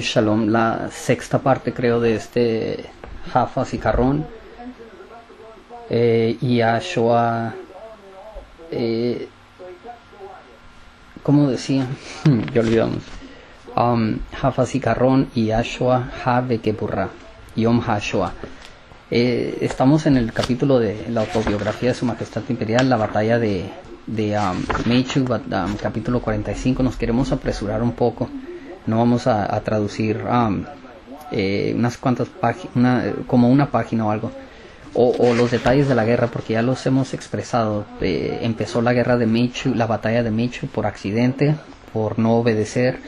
Shalom, la sexta parte creo de este Jafasikaron HaShoah, como decía, ya olvidamos, Jafasikaron HaShoah HaVeGuburah, Yom HaShoah. Estamos en el capítulo de la autobiografía de Su Majestad Imperial, la batalla de Maychew, capítulo 45. Nos queremos apresurar un poco, no vamos a traducir unas cuantas páginas, como una página o algo, o los detalles de la guerra, porque ya los hemos expresado. Empezó la guerra de Maychew, la batalla de Maychew, por accidente, por no obedecer.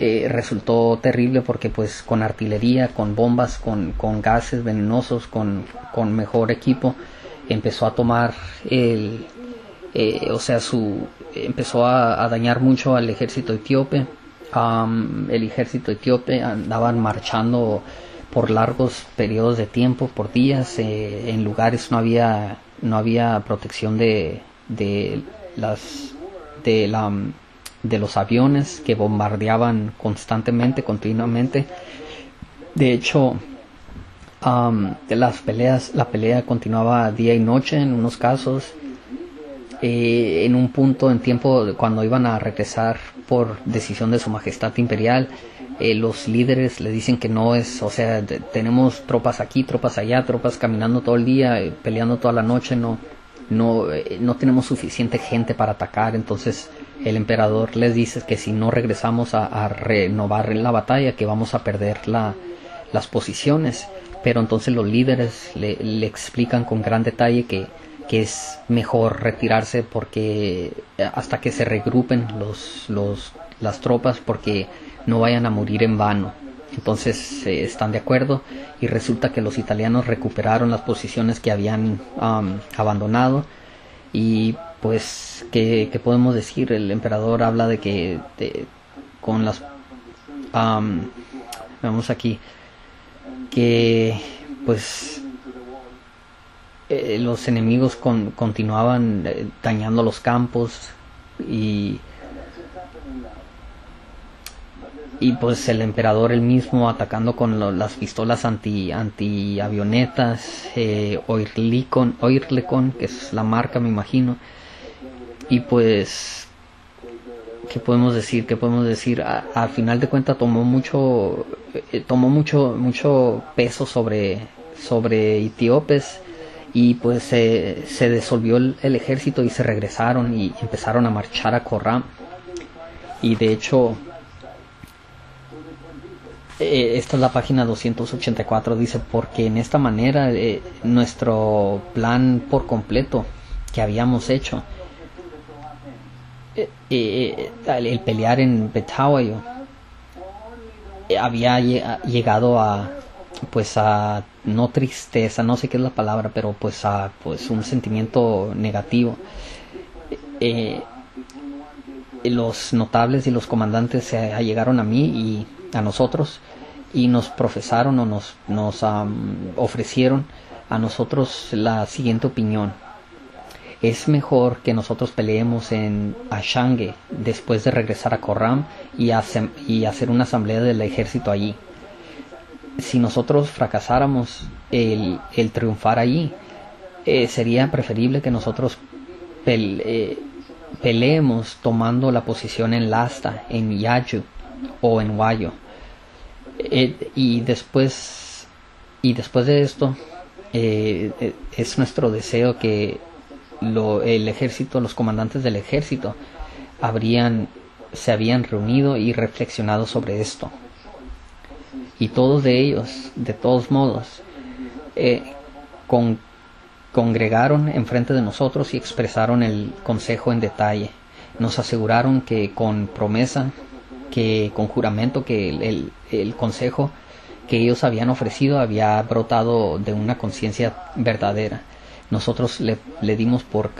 Resultó terrible porque pues con artillería, con bombas, con gases venenosos, con mejor equipo, empezó a tomar empezó a dañar mucho al ejército etíope. El ejército etíope andaban marchando por largos periodos de tiempo, por días, en lugares no había protección de los aviones que bombardeaban continuamente. De hecho, la pelea continuaba día y noche en unos casos. En un punto en tiempo, cuando iban a regresar por decisión de Su Majestad Imperial, los líderes le dicen que no es, tenemos tropas aquí, tropas allá, tropas caminando todo el día, peleando toda la noche, no tenemos suficiente gente para atacar. Entonces el emperador les dice que si no regresamos a renovar la batalla, que vamos a perder las posiciones. Pero entonces los líderes le explican con gran detalle que es mejor retirarse, porque hasta que se regrupen las tropas, porque no vayan a morir en vano. Entonces están de acuerdo, y resulta que los italianos recuperaron las posiciones que habían abandonado. Y pues, ¿qué podemos decir? El emperador habla de que con las... vamos aquí, que pues los enemigos continuaban dañando los campos, y pues el emperador él mismo atacando con las pistolas antiavionetas, Oerlikon, que es la marca, me imagino. Y pues, ¿qué podemos decir? Al final de cuentas tomó mucho peso sobre etíopes, y pues se disolvió el ejército, y se regresaron y empezaron a marchar a Korem. Y de hecho, esta es la página 284, dice: porque en esta manera nuestro plan por completo que habíamos hecho, el pelear en Betawayo, había llegado a no tristeza, no sé qué es la palabra, pero pues a un sentimiento negativo. Los notables y los comandantes se llegaron a mí y a nosotros, y nos profesaron, o nos ofrecieron a nosotros la siguiente opinión: es mejor que nosotros peleemos en Ashangi después de regresar a Korem y hacer una asamblea del ejército allí. Si nosotros fracasáramos el triunfar allí, sería preferible que nosotros peleemos tomando la posición en Lasta, en Yaju o en Wayo. Y después de esto, es nuestro deseo que el ejército, los comandantes del ejército, se habían reunido y reflexionado sobre esto, y todos de ellos, de todos modos, congregaron enfrente de nosotros y expresaron el consejo en detalle. Nos aseguraron que con promesa, que con juramento, que el consejo que ellos habían ofrecido había brotado de una conciencia verdadera. Nosotros le dimos por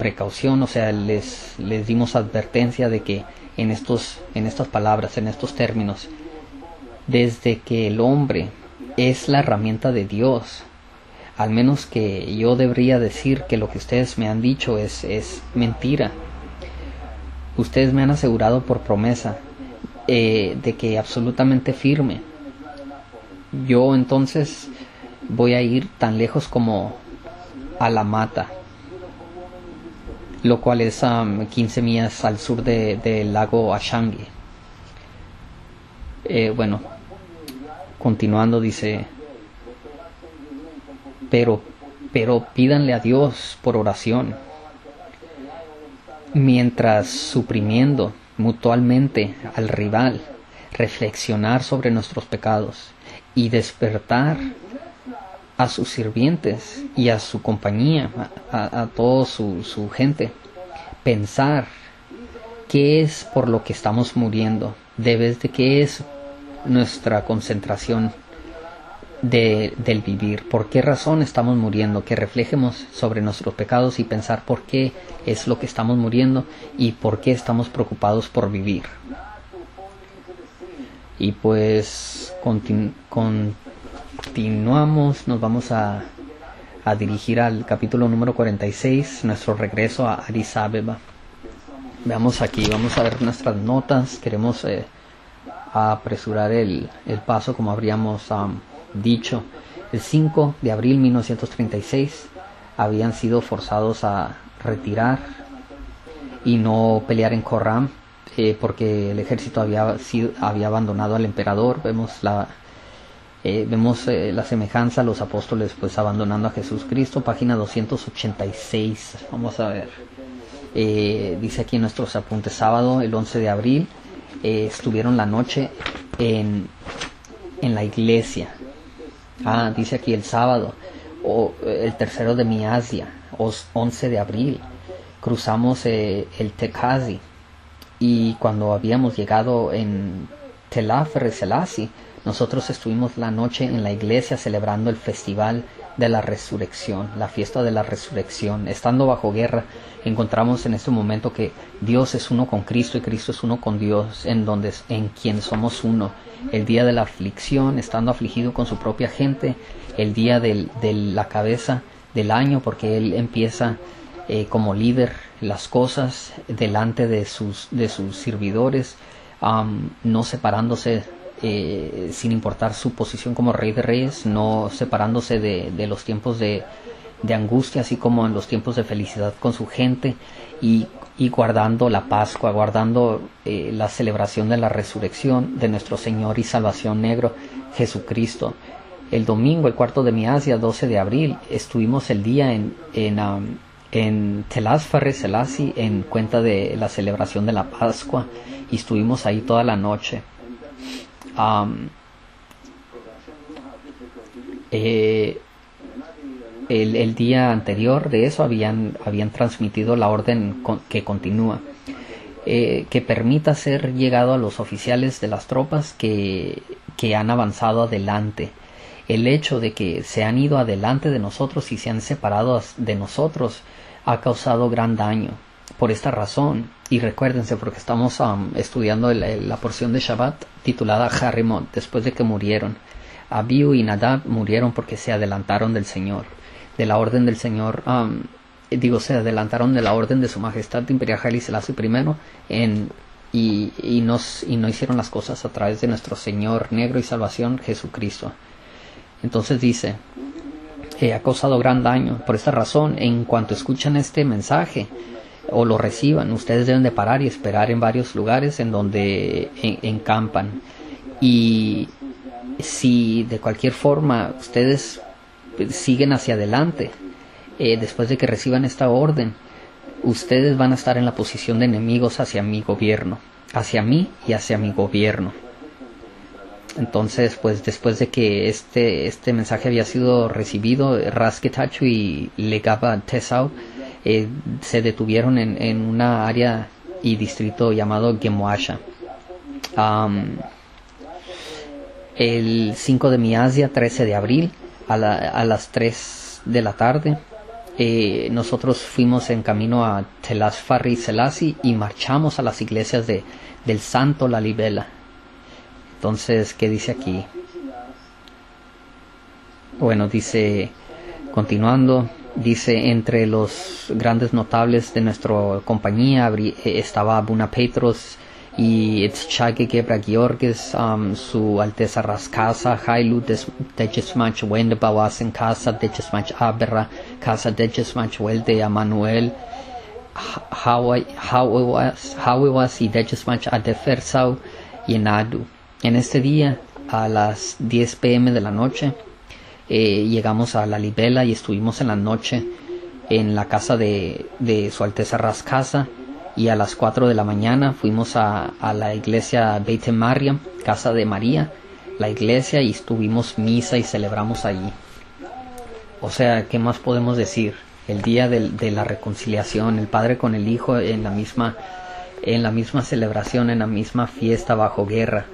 precaución, les dimos advertencia de que en estas palabras, en estos términos: desde que el hombre es la herramienta de Dios, al menos que yo debería decir que lo que ustedes me han dicho es mentira. Ustedes me han asegurado por promesa de que absolutamente firme. Yo entonces voy a ir tan lejos como a la mata, lo cual es 15 millas al sur del lago Ashangi. Bueno, continuando dice, pero pídanle a Dios por oración, mientras suprimiendo mutualmente al rival, reflexionar sobre nuestros pecados y despertar a sus sirvientes y a su compañía, a toda su gente. Pensar qué es por lo que estamos muriendo, desde qué es nuestra concentración del vivir, por qué razón estamos muriendo, que reflejemos sobre nuestros pecados y pensar por qué es lo que estamos muriendo y por qué estamos preocupados por vivir. Y pues continuamos, nos vamos a dirigir al capítulo número 46, nuestro regreso a Addis Abeba. Veamos aquí, vamos a ver nuestras notas. Queremos apresurar el paso, como habríamos dicho. El 5 de abril de 1936 habían sido forzados a retirar y no pelear en Korem, porque el ejército había abandonado al emperador. Vemos la semejanza a los apóstoles, pues abandonando a Jesús Cristo. Página 286. Vamos a ver. Dice aquí en nuestros apuntes: sábado, el 11 de abril, estuvieron la noche en la iglesia. Dice aquí el sábado, el tercero de Miazia, 11 de abril. Cruzamos el Takazze, y cuando habíamos llegado en Telasfare Selassie, nosotros estuvimos la noche en la iglesia celebrando el festival de la resurrección, la fiesta de la resurrección. Estando bajo guerra, encontramos en este momento que Dios es uno con Cristo y Cristo es uno con Dios, en quien somos uno. El día de la aflicción, estando afligido con su propia gente, el día de la cabeza del año, porque Él empieza como líder las cosas delante de sus servidores, no separándose, sin importar su posición como rey de reyes, no separándose de los tiempos de angustia, así como en los tiempos de felicidad con su gente, y guardando la Pascua, guardando la celebración de la resurrección de nuestro Señor y Salvación negro, Jesucristo. El domingo, el cuarto de Miazia, 12 de abril, estuvimos el día en Telasfare Selassie, en cuenta de la celebración de la Pascua, y estuvimos ahí toda la noche. El día anterior de eso habían transmitido la orden que continúa, que permita ser llegado a los oficiales de las tropas que han avanzado adelante. El hecho de que se han ido adelante de nosotros y se han separado de nosotros ha causado gran daño. Por esta razón, y recuérdense, porque estamos estudiando la porción de Shabbat titulada Acharei Mot, después de que murieron, Abiu y Nadab murieron porque se adelantaron del Señor, de la orden del Señor, se adelantaron de la orden de su majestad imperial Haile Selassie I, y no hicieron las cosas a través de nuestro Señor negro y salvación, Jesucristo. Entonces dice, ha causado gran daño. Por esta razón, en cuanto escuchan este mensaje o lo reciban, ustedes deben de parar y esperar en varios lugares en donde encampan. Y si de cualquier forma ustedes siguen hacia adelante, después de que reciban esta orden, ustedes van a estar en la posición de enemigos hacia mí y hacia mi gobierno. Entonces, pues después de que este mensaje había sido recibido, Rasketachu y Legaba Tesau se detuvieron en una área y distrito llamado Gemoasha. El 5 de Miazia, 13 de abril, a las 3 de la tarde, nosotros fuimos en camino a Telasfare Selassie y marchamos a las iglesias del santo Lalibela. Entonces, ¿qué dice aquí? Bueno, dice, continuando, dice, entre los grandes notables de nuestra compañía estaba Abuna Petros, y Itzchage Gebra Georges, su Alteza Ras Kassa, Hailu, Dejazmach Wende Wondosson Kassa, Dejazmach Aberra Kassa, Dejazmach Wolde Emmanuel, Hawiwas y Dejazmach Adefersau y Enadu. En este día, a las 10 pm de la noche, llegamos a Lalibela y estuvimos en la noche en la casa de Su Alteza Ras Kassa, y a las 4 de la mañana fuimos a la iglesia Beit Maria, Casa de María, la iglesia, y estuvimos misa y celebramos allí. O sea, ¿qué más podemos decir? El día de la reconciliación, el Padre con el Hijo en la misma celebración, en la misma fiesta bajo guerra.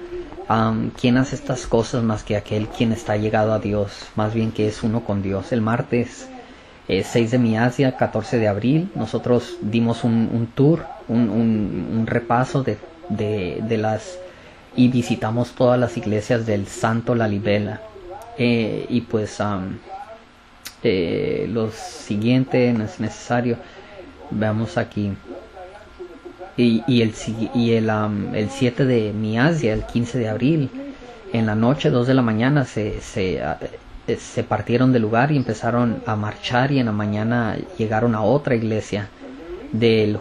¿Quién hace estas cosas más que aquel quien está llegado a Dios? Más bien que es uno con Dios. El martes 6 de Miazia, 14 de abril, nosotros dimos un tour, un repaso de las, y visitamos todas las iglesias del Santo Lalibela. Y pues lo siguiente no es necesario, veamos aquí. Y el 7 de Miazia, el 15 de abril, en la noche, 2 de la mañana, se partieron del lugar y empezaron a marchar, y en la mañana llegaron a otra iglesia del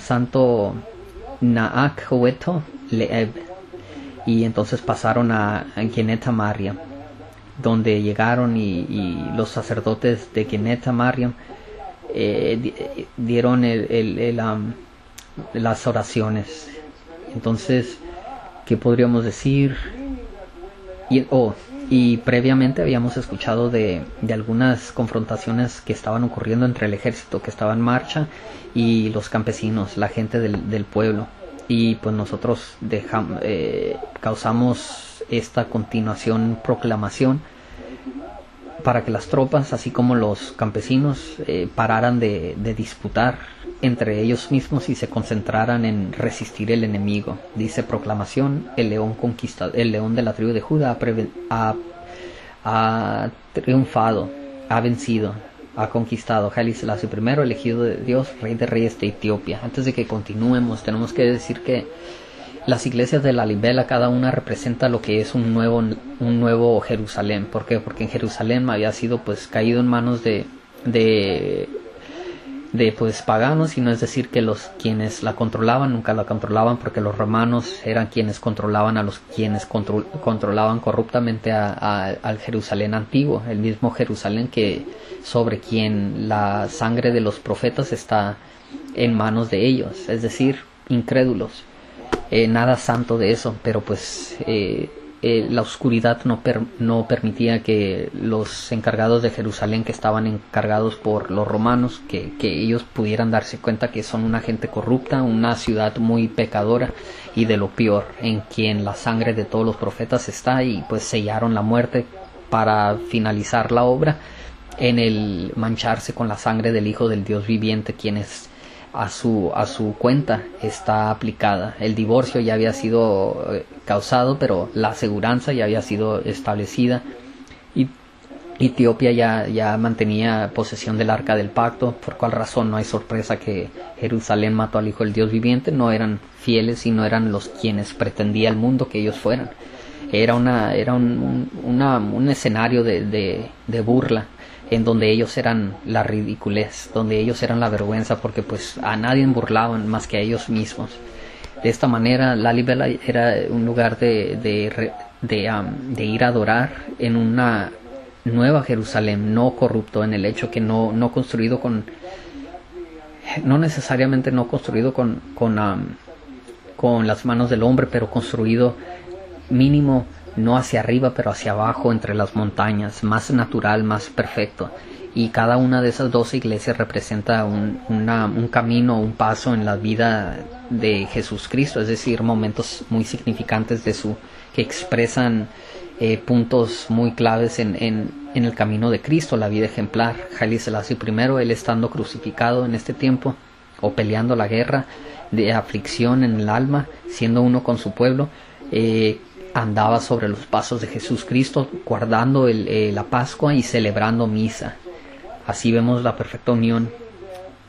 santo Naak Hueto Leeb, y entonces pasaron a Geneta Maria, donde llegaron y los sacerdotes de Geneta Maria dieron las oraciones. Entonces, ¿qué podríamos decir? Y previamente habíamos escuchado de algunas confrontaciones que estaban ocurriendo entre el ejército que estaba en marcha y los campesinos, la gente del pueblo. Y pues nosotros causamos esta continuación proclamación para que las tropas, así como los campesinos, pararan de disputar entre ellos mismos y se concentraran en resistir el enemigo. Dice proclamación: el león de la tribu de Judá ha triunfado, ha vencido, ha conquistado. Haile Selassie I, elegido de Dios, Rey de Reyes de Etiopía. Antes de que continuemos, tenemos que decir que las iglesias de Lalibela, cada una representa lo que es un nuevo Jerusalén. ¿Por qué? Porque en Jerusalén había sido pues caído en manos de pues paganos, y no es decir que los quienes la controlaban nunca la controlaban, porque los romanos eran quienes controlaban a los quienes controlaban corruptamente al Jerusalén antiguo, el mismo Jerusalén que sobre quien la sangre de los profetas está en manos de ellos, es decir, incrédulos. Nada santo de eso, pero pues la oscuridad no permitía que los encargados de Jerusalén, que estaban encargados por los romanos, que ellos pudieran darse cuenta que son una gente corrupta, una ciudad muy pecadora y de lo peor, en quien la sangre de todos los profetas está, y pues sellaron la muerte para finalizar la obra en el mancharse con la sangre del Hijo del Dios viviente, quien es a su cuenta está aplicada. El divorcio ya había sido causado, pero la aseguranza ya había sido establecida, y Etiopía ya mantenía posesión del arca del pacto, por cual razón no hay sorpresa que Jerusalén mató al Hijo del Dios viviente. No eran fieles y no eran los quienes pretendía el mundo que ellos fueran. Era un escenario de burla, en donde ellos eran la ridiculez, donde ellos eran la vergüenza, porque pues a nadie burlaban más que a ellos mismos. De esta manera, Lalibela era un lugar de ir a adorar en una nueva Jerusalén, no corrupto, en el hecho que no construido con, no necesariamente no construido con las manos del hombre, pero construido mínimo, no hacia arriba, pero hacia abajo, entre las montañas, más natural, más perfecto. Y cada una de esas 12 iglesias representa un camino, un paso en la vida de Jesucristo, es decir, momentos muy significantes que expresan puntos muy claves en el camino de Cristo, la vida ejemplar. Haile Selassie I, él estando crucificado en este tiempo, o peleando la guerra de aflicción en el alma, siendo uno con su pueblo, andaba sobre los pasos de Jesucristo, guardando la Pascua y celebrando misa. Así vemos la perfecta unión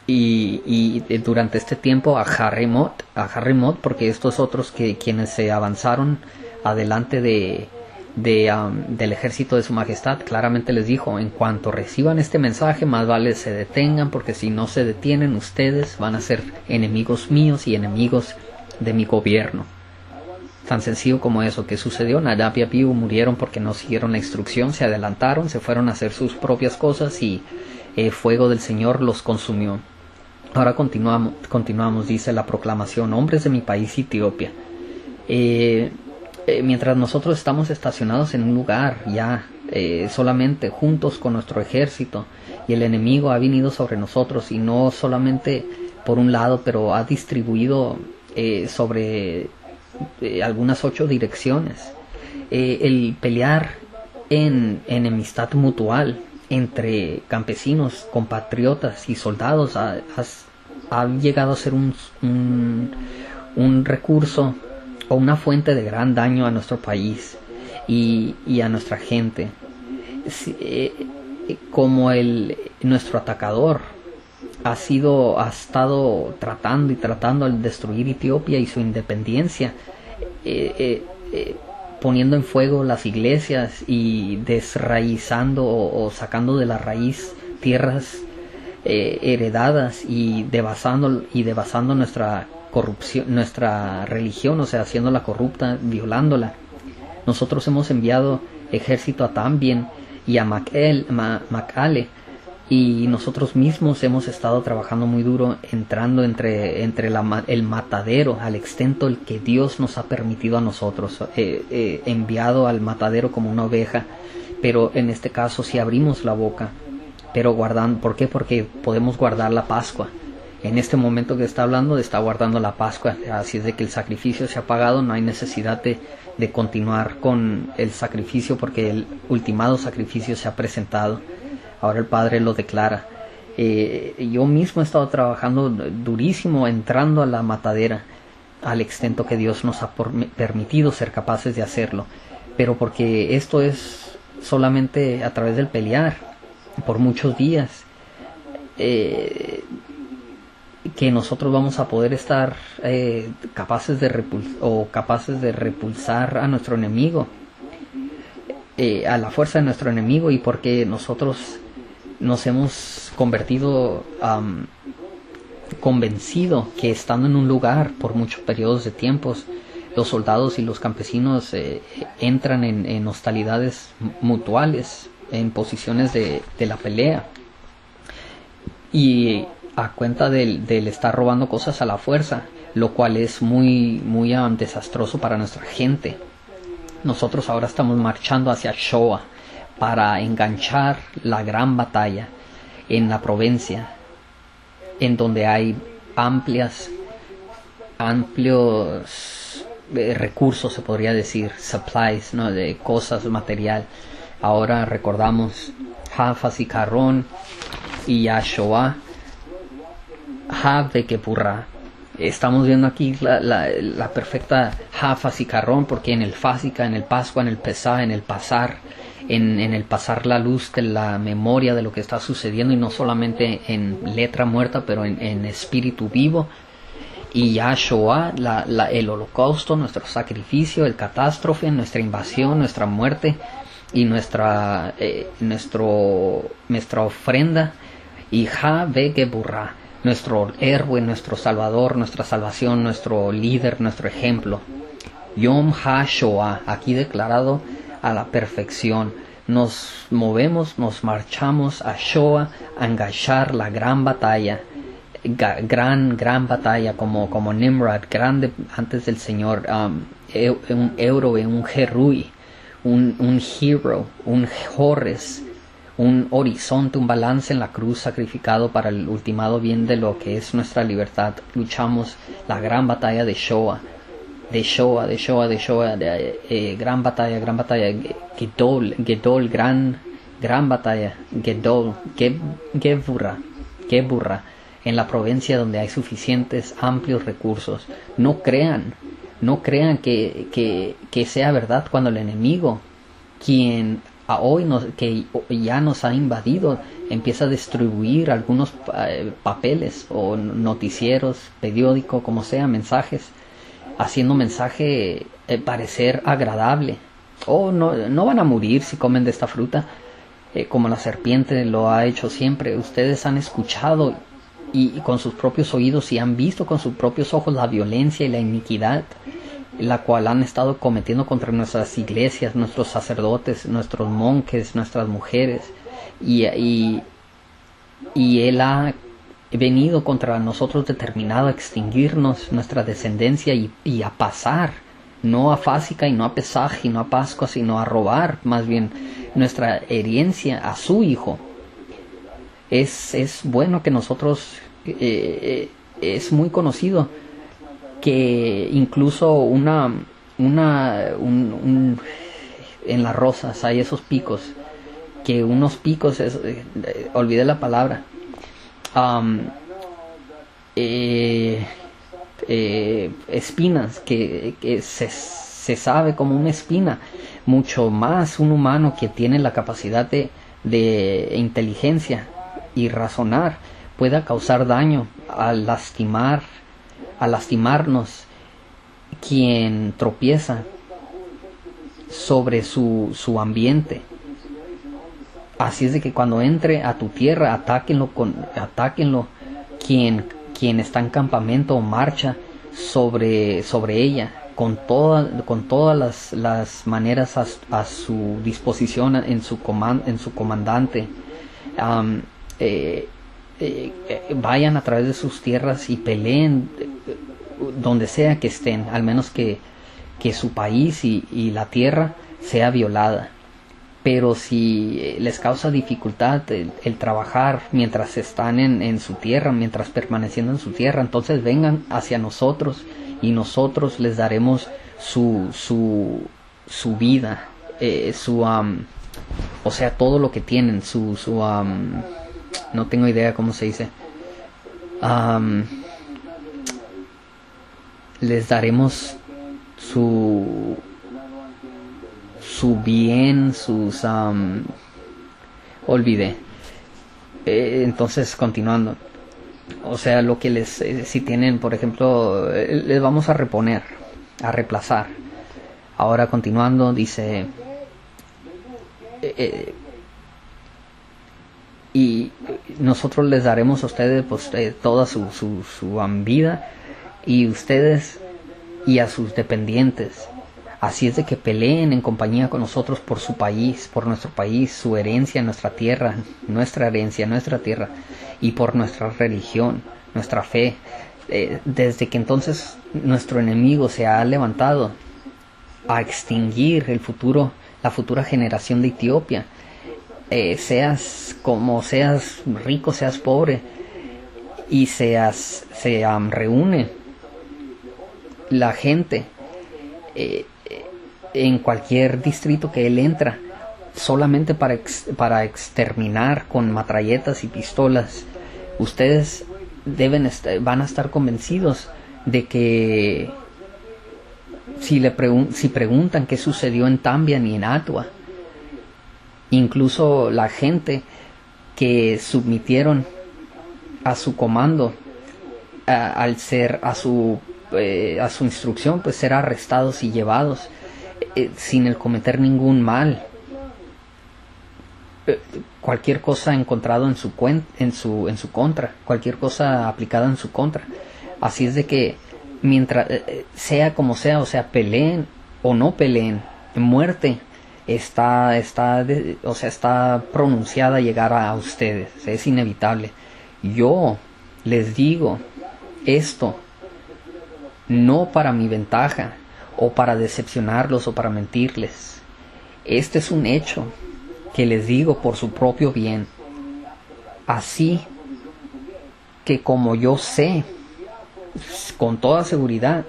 Y durante este tiempo a Acharei Mot, porque estos otros que quienes se avanzaron adelante del ejército de su majestad, claramente les dijo: en cuanto reciban este mensaje, más vale se detengan, porque si no se detienen, ustedes van a ser enemigos míos y enemigos de mi gobierno. Tan sencillo como eso. ¿Qué sucedió? Nadab y Abiu murieron porque no siguieron la instrucción, se adelantaron, se fueron a hacer sus propias cosas y el fuego del Señor los consumió. Ahora continuamos, dice la proclamación: hombres de mi país Etiopía, mientras nosotros estamos estacionados en un lugar ya solamente juntos con nuestro ejército, y el enemigo ha venido sobre nosotros, y no solamente por un lado, pero ha distribuido sobre algunas 8 direcciones. El pelear en enemistad mutual entre campesinos, compatriotas y soldados ha llegado a ser un recurso o una fuente de gran daño a nuestro país y a nuestra gente. Como nuestro atacador ha estado tratando al destruir Etiopía y su independencia, poniendo en fuego las iglesias y desraizando o sacando de la raíz tierras heredadas y devastando nuestra corrupción, nuestra religión, o sea, haciéndola corrupta, violándola. Nosotros hemos enviado ejército a Tembien y a Makale, y nosotros mismos hemos estado trabajando muy duro, entrando entre el matadero, al extento el que Dios nos ha permitido a nosotros, enviado al matadero como una oveja. Pero en este caso sí abrimos la boca, pero guardando. ¿Por qué? Porque podemos guardar la Pascua. En este momento que está hablando, está guardando la Pascua, así es de que el sacrificio se ha pagado, no hay necesidad de continuar con el sacrificio, porque el ultimado sacrificio se ha presentado. Ahora el Padre lo declara. Yo mismo he estado trabajando durísimo, entrando a la matadera, al extento que Dios nos ha permitido ser capaces de hacerlo. Pero porque esto es solamente a través del pelear, por muchos días, que nosotros vamos a poder estar capaces de repulsar a nuestro enemigo, a la fuerza de nuestro enemigo, y porque nosotros nos hemos convertido, convencido que estando en un lugar por muchos periodos de tiempos, los soldados y los campesinos entran en hostilidades mutuales, en posiciones de la pelea, y a cuenta del estar robando cosas a la fuerza, lo cual es muy, muy desastroso para nuestra gente. Nosotros ahora estamos marchando hacia Shoah para enganchar la gran batalla en la provincia, en donde hay amplios recursos, se podría decir, supplies, ¿no?, de cosas, material. Ahora recordamos Jafasikaron y HaShoah HaVeGuburah. Estamos viendo aquí la perfecta Jafasikaron, porque en el Fásica, en el Pascua, en el Pesá, en el pasar, en el pasar la luz de la memoria de lo que está sucediendo, y no solamente en letra muerta, pero en espíritu vivo. Y Yahshua, el holocausto, nuestro sacrificio, el catástrofe, nuestra invasión, nuestra muerte y nuestra ofrenda. Y HaVeGuburah, nuestro héroe, nuestro salvador, nuestra salvación, nuestro líder, nuestro ejemplo. Yom HaShoah, aquí declarado a la perfección. Nos movemos, nos marchamos a Shoah, a enganchar la gran batalla, gran batalla, como Nimrod, grande antes del Señor, un héroe, un Herui, un hero, un Horres, un horizonte, un balance en la cruz, sacrificado para el ultimado bien de lo que es nuestra libertad. Luchamos la gran batalla de Shoah, gran batalla, Gedol, gran batalla, Gedol, Geburah, en la provincia donde hay suficientes, amplios recursos. No crean que sea verdad cuando el enemigo, quien a hoy que ya nos ha invadido, empieza a distribuir algunos papeles o noticieros, periódico, como sea, mensajes, haciendo mensaje parecer agradable. Oh, no van a morir si comen de esta fruta, como la serpiente lo ha hecho siempre. Ustedes han escuchado y con sus propios oídos y han visto con sus propios ojos la violencia y la iniquidad, la cual han estado cometiendo contra nuestras iglesias, nuestros sacerdotes, nuestros monjes, nuestras mujeres, y Él ha venido contra nosotros determinado a extinguirnos, nuestra descendencia, y a pasar, no a Fásica y no a Pesaj y no a Pascua, sino a robar, más bien, nuestra herencia a su Hijo. Es bueno que nosotros, es muy conocido, que incluso en las rosas hay esos picos, que unos picos, olvidé la palabra, espinas, que se sabe como una espina, mucho más un humano que tiene la capacidad de inteligencia y razonar, pueda causar daño al lastimar, a lastimarnos. Quien tropieza sobre su ambiente, así es de que cuando entre a tu tierra, atáquenlo. Quien está en campamento o marcha sobre ella, con todas las maneras a su disposición, en su comandante, vayan a través de sus tierras y peleen donde sea que estén, al menos que su país y la tierra sea violada. Pero si les causa dificultad el trabajar mientras están en su tierra, mientras permaneciendo en su tierra, entonces vengan hacia nosotros y nosotros les daremos su vida, o sea, todo lo que tienen, no tengo idea cómo se dice. Les daremos su bien, sus... olvidé. Entonces, continuando. O sea, lo que les... si tienen, por ejemplo, les vamos a reponer, a reemplazar. Ahora, continuando, dice... y nosotros les daremos a ustedes, pues, toda su vida, y ustedes y a sus dependientes. Así es de que peleen en compañía con nosotros por su país, por nuestro país, su herencia, nuestra tierra, y por nuestra religión, nuestra fe. Desde que entonces nuestro enemigo se ha levantado a extinguir la futura generación de Etiopía, seas como seas, rico, seas pobre, y reúne la gente en cualquier distrito que él entra, solamente para exterminar con metralletas y pistolas. Ustedes van a estar convencidos de que si preguntan qué sucedió en Tembien y en Atua, incluso la gente que submitieron a su comando, al ser a su instrucción, pues ser arrestados y llevados sin el cometer ningún mal. Cualquier cosa encontrado en su contra, cualquier cosa aplicada en su contra. Así es de que mientras sea como sea, o sea, peleen o no peleen, muerte está pronunciada a llegar a ustedes, es inevitable. Yo les digo esto no para mi ventaja o para decepcionarlos o para mentirles. Este es un hecho que les digo por su propio bien. Así que como yo sé con toda seguridad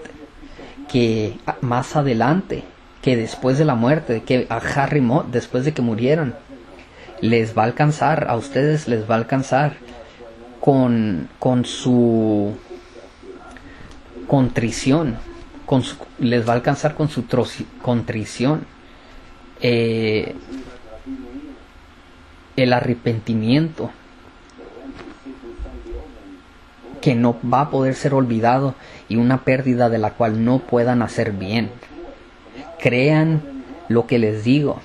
que más adelante, que después de la muerte, que a Harry Mott, después de que murieran, les va a alcanzar, a ustedes les va a alcanzar con su contrición, les va a alcanzar con su contrición. el arrepentimiento que no va a poder ser olvidado y una pérdida de la cual no puedan hacer bien. Crean lo que les digo.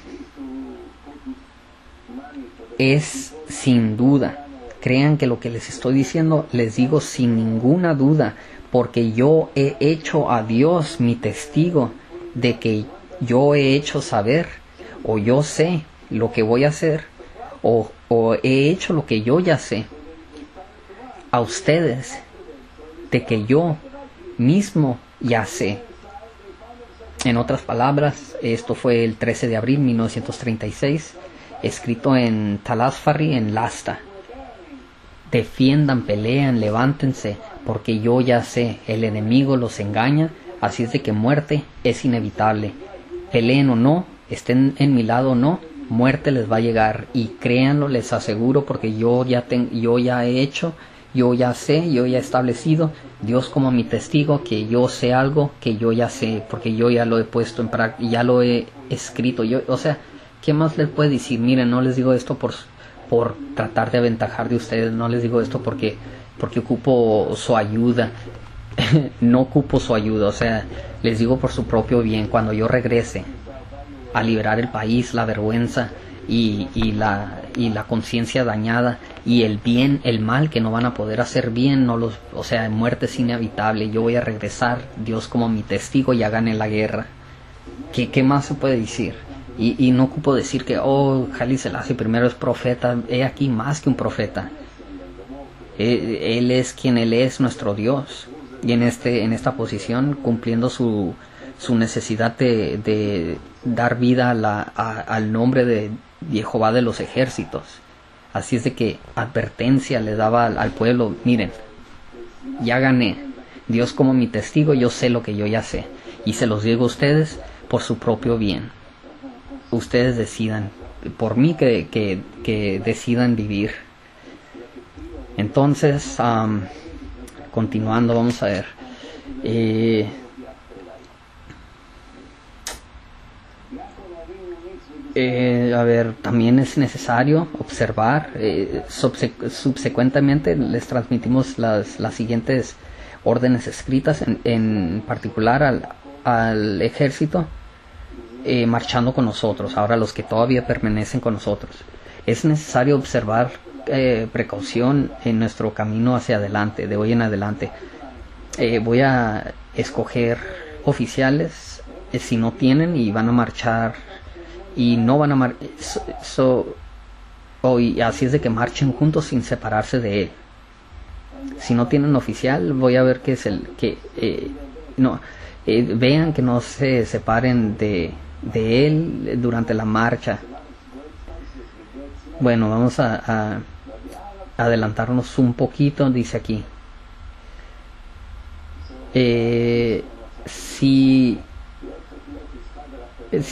Es sin duda. Crean que lo que les estoy diciendo les digo sin ninguna duda, porque yo he hecho a Dios mi testigo de que yo he hecho saber, o yo sé lo que voy a hacer, o he hecho lo que yo ya sé a ustedes, de que yo mismo ya sé. En otras palabras, esto fue el 13 de abril de 1936, escrito en Telasfare, en Lasta. Defiendan, pelean, levántense, porque yo ya sé, el enemigo los engaña, así es de que muerte es inevitable. Peleen o no, estén en mi lado o no, muerte les va a llegar, y créanlo, les aseguro, porque yo ya sé, yo ya he establecido, Dios como mi testigo, que yo sé algo que yo ya sé, porque yo ya lo he puesto en práctica, ya lo he escrito. O sea, ¿qué más les puede decir? Miren, no les digo esto por tratar de aventajar de ustedes, no les digo esto porque ocupo su ayuda, no ocupo su ayuda, o sea, les digo por su propio bien. Cuando yo regrese a liberar el país, la vergüenza y la conciencia dañada, y el bien, el mal que no van a poder hacer bien, o sea, muerte es inevitable, yo voy a regresar, Dios como mi testigo, ya gané la guerra. ¿Qué más se puede decir? Y no ocupo decir que, oh, Haile Selassie primero es profeta, he aquí más que un profeta. Él es quien Él es, nuestro Dios, y en esta posición, cumpliendo su necesidad de dar vida al nombre de Jehová de los ejércitos. Así es de que advertencia le daba al pueblo: miren, ya gané, Dios como mi testigo, yo sé lo que yo ya sé, y se los digo a ustedes por su propio bien. Ustedes decidan, por mí que decidan vivir. Entonces, continuando, vamos a ver. A ver, también es necesario observar, subsecuentemente les transmitimos las siguientes órdenes escritas, en particular al ejército marchando con nosotros, ahora los que todavía permanecen con nosotros. Es necesario observar precaución en nuestro camino hacia adelante, de hoy en adelante. Voy a escoger oficiales, si no tienen, y van a marchar. Y no van a marchar. Y así es de que marchen juntos sin separarse de él. Si no tienen oficial, voy a ver qué es el que vean que no se separen de él durante la marcha. Bueno, vamos a adelantarnos un poquito. Dice aquí: Si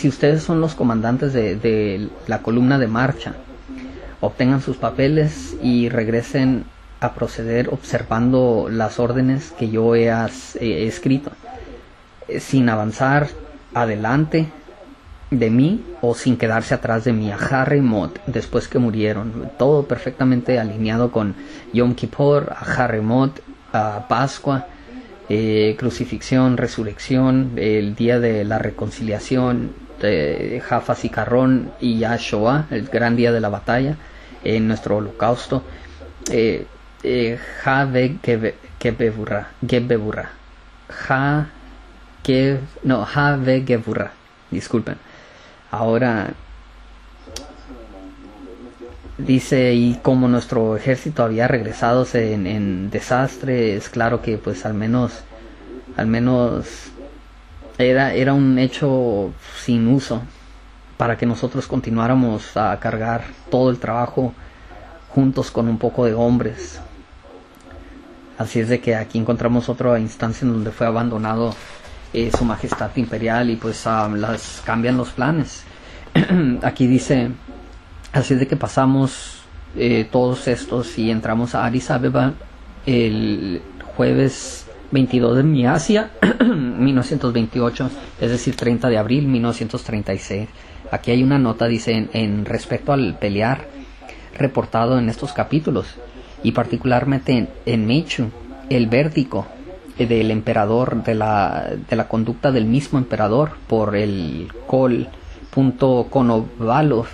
ustedes son los comandantes de la columna de marcha, obtengan sus papeles y regresen a proceder observando las órdenes que yo he escrito, sin avanzar adelante de mí o sin quedarse atrás de mí. Acharei Mot, después que murieron, todo perfectamente alineado con Yom Kippur, Acharei Mot, Pascua, crucifixión, resurrección, el día de la reconciliación, Jafasikaron y Yashoah, el gran día de la batalla, en nuestro holocausto, HaVeGuburah, disculpen. Ahora dice: y como nuestro ejército había regresado en desastre, es claro que pues al menos era un hecho sin uso para que nosotros continuáramos a cargar todo el trabajo juntos con un poco de hombres. Así es de que aquí encontramos otra instancia en donde fue abandonado su majestad imperial, y pues cambian los planes. Aquí dice: así es de que pasamos todos estos y entramos a Addis Abeba el jueves 22 de Miazia 1928, es decir, 30 de abril 1936. Aquí hay una nota, dice, en respecto al pelear, reportado en estos capítulos, y particularmente en Maychew, el vértigo del emperador, de la conducta del mismo emperador por el Col.Konovalov,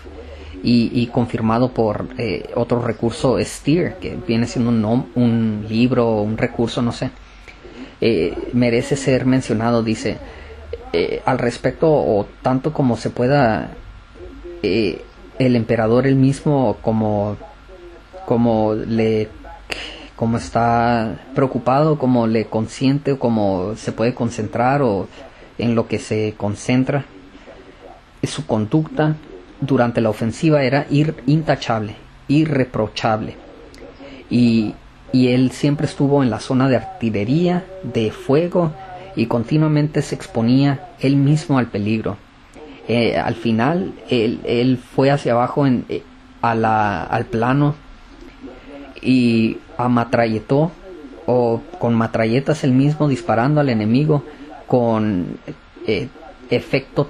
y confirmado por otro recurso, Steer, que viene siendo un libro, un recurso, no sé, merece ser mencionado. Dice, al respecto, o tanto como se pueda, el emperador él mismo, como está preocupado, como le consiente, o como se puede concentrar, o en lo que se concentra, su conducta durante la ofensiva era intachable, irreprochable, y él siempre estuvo en la zona de artillería, de fuego, y continuamente se exponía él mismo al peligro. Al final él fue hacia abajo al plano, y amatralletó, o con matralletas él mismo, disparando al enemigo con efecto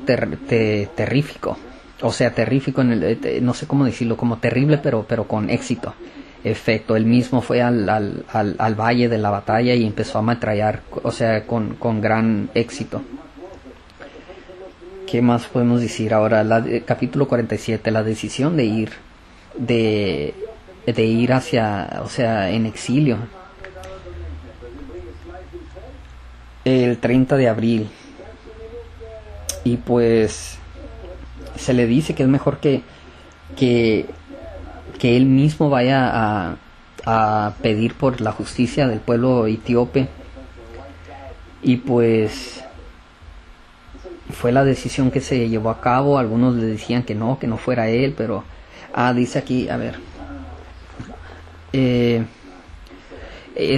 terrífico, o sea, terrífico, no sé cómo decirlo, como terrible, pero con éxito, efecto. Él mismo fue al valle de la batalla y empezó a ametrallar, o sea, con gran éxito. ¿Qué más podemos decir ahora? Capítulo 47, la decisión de ir hacia, o sea, en exilio. El 30 de abril. Y pues se le dice que es mejor que él mismo vaya a pedir por la justicia del pueblo etíope. Y pues fue la decisión que se llevó a cabo. Algunos le decían que no fuera él, pero dice aquí, a ver,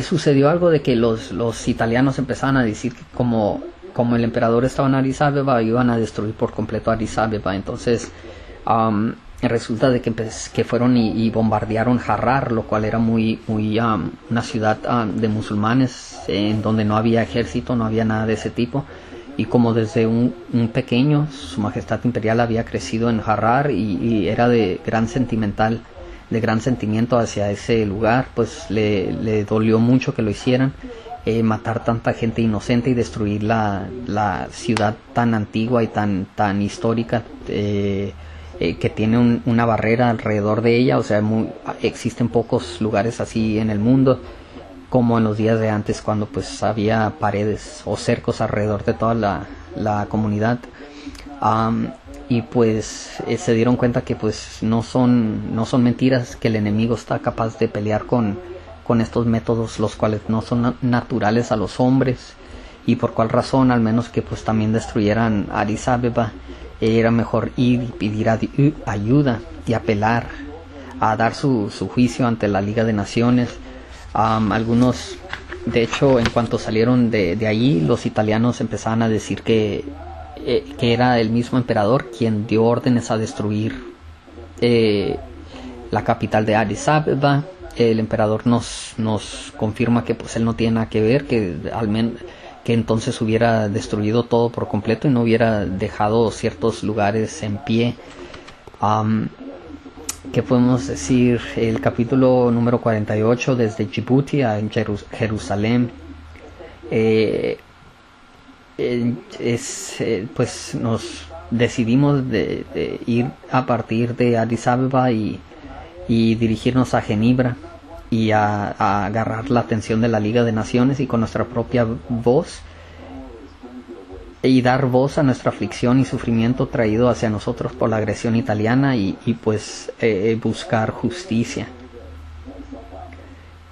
sucedió algo de que los italianos empezaban a decir que como el emperador estaba en Addis Abeba, iban a destruir por completo Addis Abeba. Entonces resulta de que fueron y bombardearon Harar, lo cual era muy una ciudad de musulmanes, en donde no había ejército, no había nada de ese tipo. Y como desde un pequeño, su majestad imperial había crecido en Harar, y era de gran sentimiento hacia ese lugar, pues le dolió mucho que lo hicieran, matar tanta gente inocente y destruir la ciudad tan antigua y tan histórica, que tiene una barrera alrededor de ella. O sea, existen pocos lugares así en el mundo, como en los días de antes, cuando pues había paredes o cercos alrededor de toda la comunidad. Y pues se dieron cuenta que pues no son mentiras, que el enemigo está capaz de pelear con estos métodos, los cuales no son naturales a los hombres. Y por cuál razón, al menos que pues también destruyeran Addis Abeba, era mejor ir y pedir ayuda, y apelar a dar su juicio ante la Liga de Naciones. Algunos, de hecho, en cuanto salieron de allí, los italianos empezaban a decir que era el mismo emperador quien dio órdenes a destruir la capital de Addis Abeba. El emperador nos confirma que pues él no tiene nada que ver, que entonces hubiera destruido todo por completo y no hubiera dejado ciertos lugares en pie. ¿Qué podemos decir? El capítulo número 48, desde Djibouti a Jerusalén. Pues nos decidimos de ir a partir de Addis Abeba y dirigirnos a Ginebra, y a agarrar la atención de la Liga de Naciones, y con nuestra propia voz, y dar voz a nuestra aflicción y sufrimiento traído hacia nosotros por la agresión italiana, y pues buscar justicia.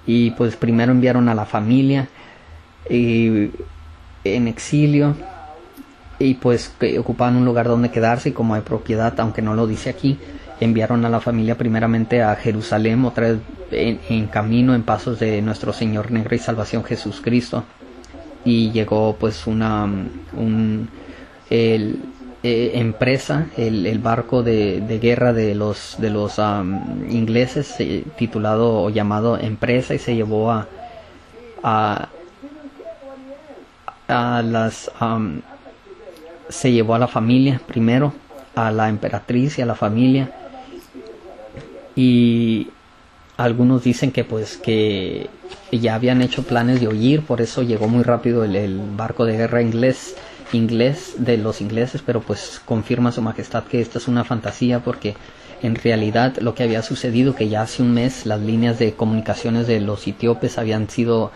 Y pues primero enviaron a la familia en exilio, y pues ocupaban un lugar donde quedarse, y como hay propiedad, aunque no lo dice aquí, enviaron a la familia primeramente a Jerusalén, otra vez en camino, en pasos de nuestro Señor Negro y Salvación Jesucristo. Y llegó pues empresa, el barco de guerra de los ingleses, titulado o llamado Empresa, y se llevó se llevó a la familia primero, a la emperatriz y a la familia, y algunos dicen que pues que ya habían hecho planes de huir, por eso llegó muy rápido el barco de guerra inglés de los ingleses, pero pues confirma Su Majestad que esta es una fantasía, porque en realidad lo que había sucedido, que ya hace un mes las líneas de comunicaciones de los etíopes habían sido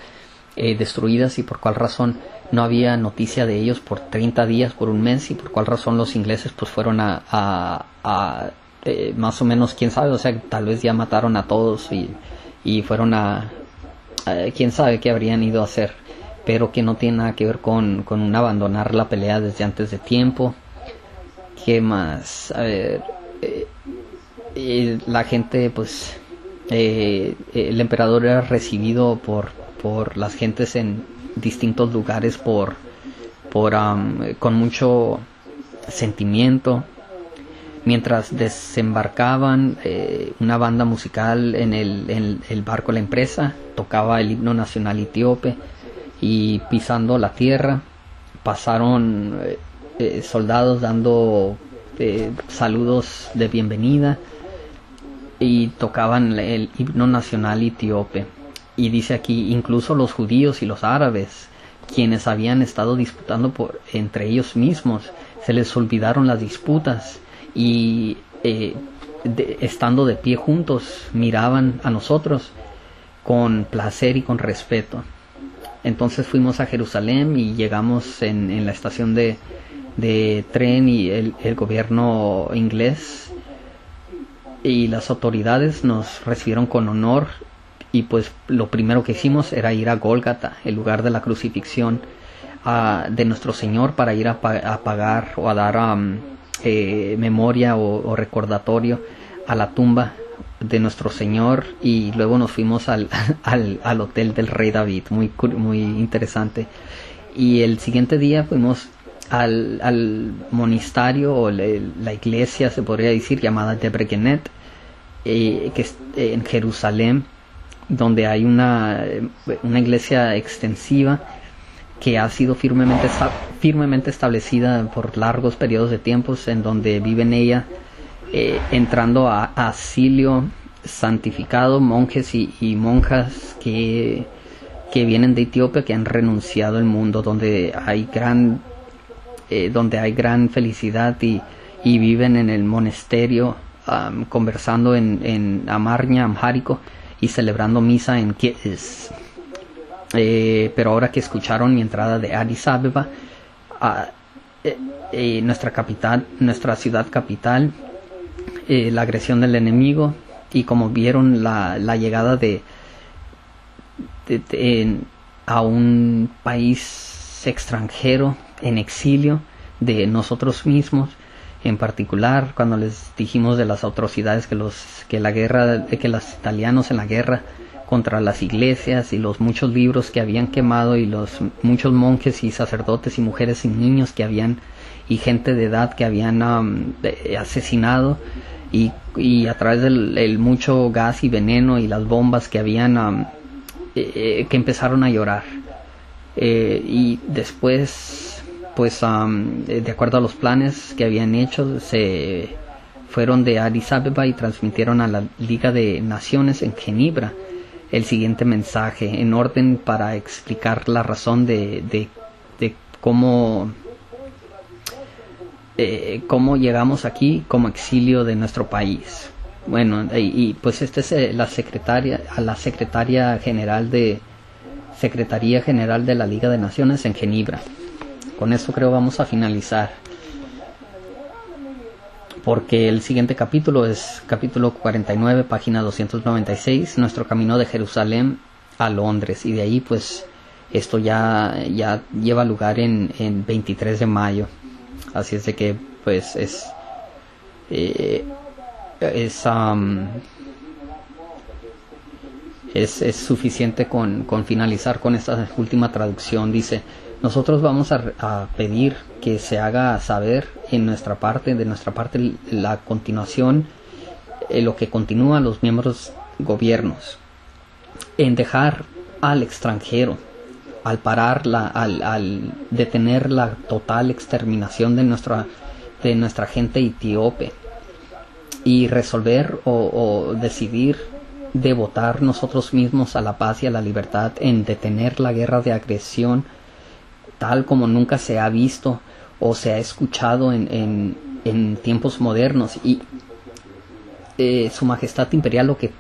destruidas, y por cuál razón no había noticia de ellos por 30 días, por un mes, y por cuál razón los ingleses pues fueron a más o menos, quién sabe, o sea, tal vez ya mataron a todos y fueron a quién sabe qué habrían ido a hacer, pero que no tiene nada que ver con un abandonar la pelea desde antes de tiempo. ¿Qué más? A ver, la gente pues el emperador era recibido por las gentes en distintos lugares con mucho sentimiento. Mientras desembarcaban, una banda musical en el barco La Empresa tocaba el himno nacional etíope, y pisando la tierra pasaron soldados dando saludos de bienvenida y tocaban el himno nacional etíope. Y dice aquí, incluso los judíos y los árabes, quienes habían estado disputando entre ellos mismos, se les olvidaron las disputas y estando de pie juntos miraban a nosotros con placer y con respeto. Entonces fuimos a Jerusalén y llegamos en la estación de tren, y el gobierno inglés y las autoridades nos recibieron con honor, y pues lo primero que hicimos era ir a Gólgata, el lugar de la crucifixión de nuestro Señor, para ir a pagar o a dar memoria o recordatorio a la tumba de nuestro Señor. Y luego nos fuimos al hotel del Rey David, muy interesante. Y el siguiente día fuimos al monasterio, o la iglesia se podría decir, llamada Debre Genet, que es en Jerusalén, donde hay una iglesia extensiva que ha sido firmemente establecida por largos periodos de tiempos, en donde vive en ella, entrando a asilio santificado, monjes y monjas que vienen de Etiopía, que han renunciado al mundo, donde hay gran felicidad, y viven en el monasterio, conversando en amarña, amharico, y celebrando misa en Kies. Pero ahora que escucharon mi entrada de Addis Abeba, nuestra ciudad capital, la agresión del enemigo, y como vieron la llegada a un país extranjero en exilio de nosotros mismos, en particular cuando les dijimos de las atrocidades que los italianos en la guerra contra las iglesias, y los muchos libros que habían quemado, y los muchos monjes y sacerdotes y mujeres y niños que habían, y gente de edad que habían asesinado, y a través del mucho gas y veneno y las bombas que habían que empezaron a llorar, y después pues de acuerdo a los planes que habían hecho, se fueron de Addis Abeba y transmitieron a la Liga de Naciones en Ginebra el siguiente mensaje, en orden para explicar la razón de cómo llegamos aquí como exilio de nuestro país. Bueno, y pues esta es Secretaría General de la Liga de Naciones en Ginebra. Con esto creo vamos a finalizar, porque el siguiente capítulo es capítulo 49, página 296, nuestro camino de Jerusalén a Londres, y de ahí pues esto ya lleva lugar en 23 de mayo, así es de que pues es suficiente con finalizar con esta última traducción. Dice: nosotros vamos a pedir que se haga saber de nuestra parte la continuación, lo que continúa los miembros gobiernos en dejar al extranjero, al parar al detener la total exterminación de nuestra gente etíope, y resolver o decidir devotar nosotros mismos a la paz y a la libertad, en detener la guerra de agresión tal como nunca se ha visto o se ha escuchado en tiempos modernos. Y Su Majestad Imperial lo que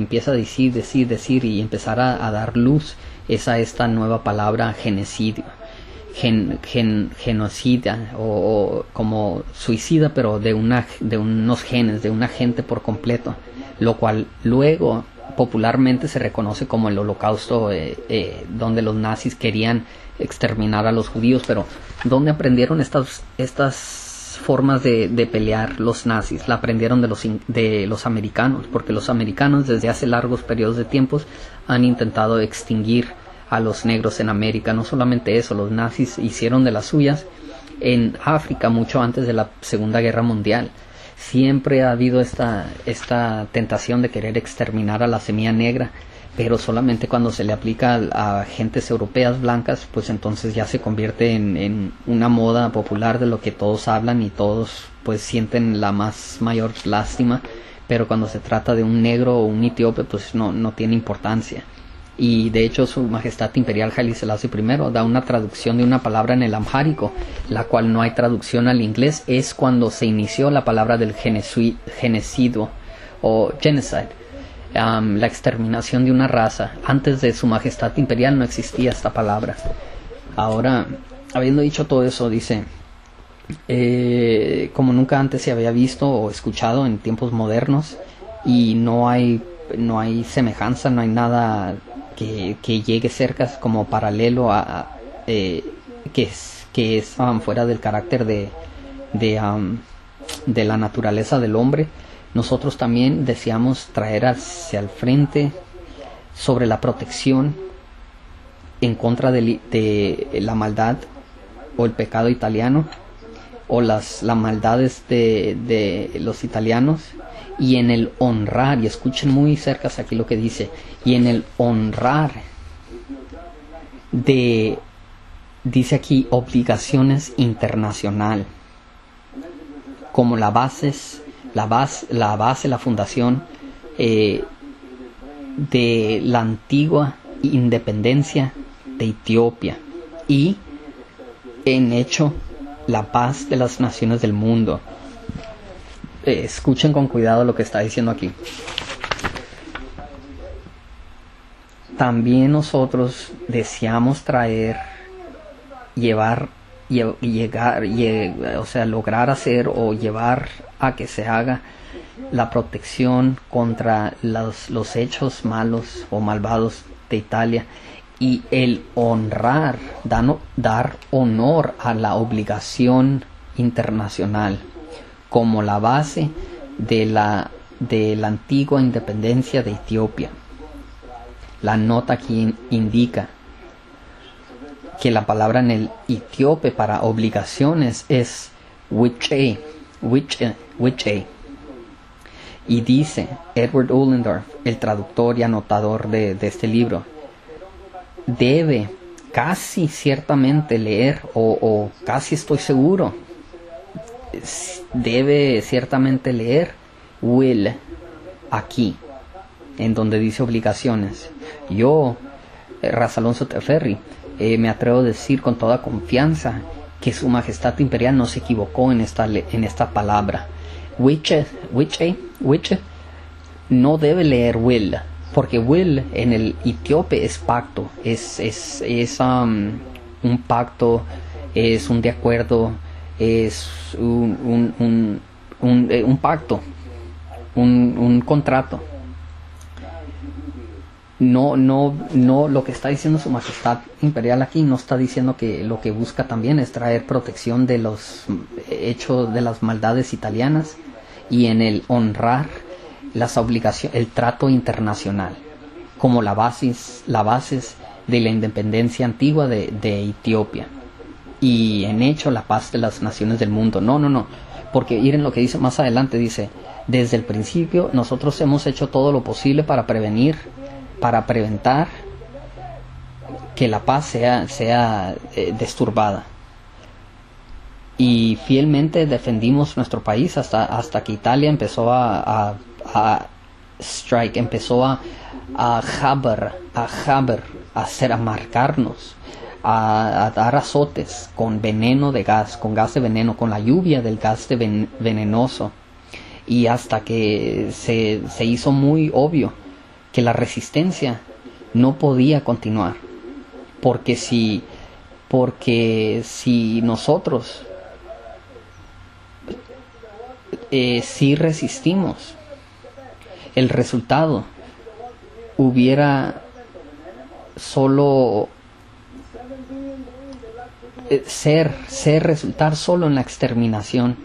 empieza a decir y empezar a dar luz es a esta nueva palabra genocidio, genocida o como suicida, pero de unos genes, de una gente por completo, lo cual luego popularmente se reconoce como el Holocausto, donde los nazis querían exterminar a los judíos. Pero ¿dónde aprendieron estas formas de pelear los nazis? La aprendieron de los americanos, porque los americanos desde hace largos periodos de tiempos han intentado extinguir a los negros en América. No solamente eso, los nazis hicieron de las suyas en África mucho antes de la Segunda Guerra Mundial. Siempre ha habido esta tentación de querer exterminar a la semilla negra, pero solamente cuando se le aplica a gentes europeas blancas, pues entonces ya se convierte en una moda popular de lo que todos hablan y todos pues sienten la más mayor lástima. Pero cuando se trata de un negro o un etíope, pues no tiene importancia. Y de hecho Su Majestad Imperial Haile Selassie I da una traducción de una palabra en el amhárico, la cual no hay traducción al inglés. Es cuando se inició la palabra del genocidio o genocide. La exterminación de una raza. Antes de Su Majestad Imperial no existía esta palabra. Ahora, habiendo dicho todo eso, dice, como nunca antes se había visto o escuchado en tiempos modernos, y no hay semejanza, no hay nada que llegue cerca como paralelo a que es fuera del carácter de la naturaleza del hombre. Nosotros también deseamos traer hacia el frente sobre la protección en contra de la maldad o el pecado italiano o las maldades de los italianos, y en el honrar, y escuchen muy cerca aquí lo que dice, y en el honrar dice aquí obligaciones internacional como la bases la fundación de la antigua independencia de Etiopía, y en hecho la paz de las naciones del mundo. Escuchen con cuidado lo que está diciendo aquí. También nosotros deseamos lograr hacer o llevar a que se haga la protección contra los hechos malos o malvados de Italia, y el honrar, dar honor a la obligación internacional como la base de la antigua independencia de Etiopía. La nota aquí indica que la palabra en el etíope para obligaciones es wiche, y dice Edward Ullendorff, el traductor y anotador de este libro, debe casi ciertamente leer o casi estoy seguro debe ciertamente leer will aquí en donde dice obligaciones. Yo, Ras Alonso Teferri, me atrevo a decir con toda confianza que Su Majestad Imperial no se equivocó en esta palabra. Which no debe leer will, porque will en el etíope es pacto, un pacto, es un de acuerdo, es un pacto, un contrato. No, lo que está diciendo Su Majestad Imperial aquí no está diciendo que lo que busca también es traer protección de los hechos, de las maldades italianas, y en el honrar las obligaciones, el trato internacional como la base de la independencia antigua de Etiopía, y en hecho la paz de las naciones del mundo. No, porque miren lo que dice más adelante, dice, desde el principio nosotros hemos hecho todo lo posible para preventar que la paz sea disturbada. y fielmente defendimos nuestro país hasta que Italia empezó a strike, empezó a marcarnos, a dar azotes con veneno de gas, con gas de veneno, con la lluvia del gas de venenoso. Y hasta que se hizo muy obvio que la resistencia no podía continuar, porque si nosotros si resistimos, el resultado hubiera solo resultar solo en la exterminación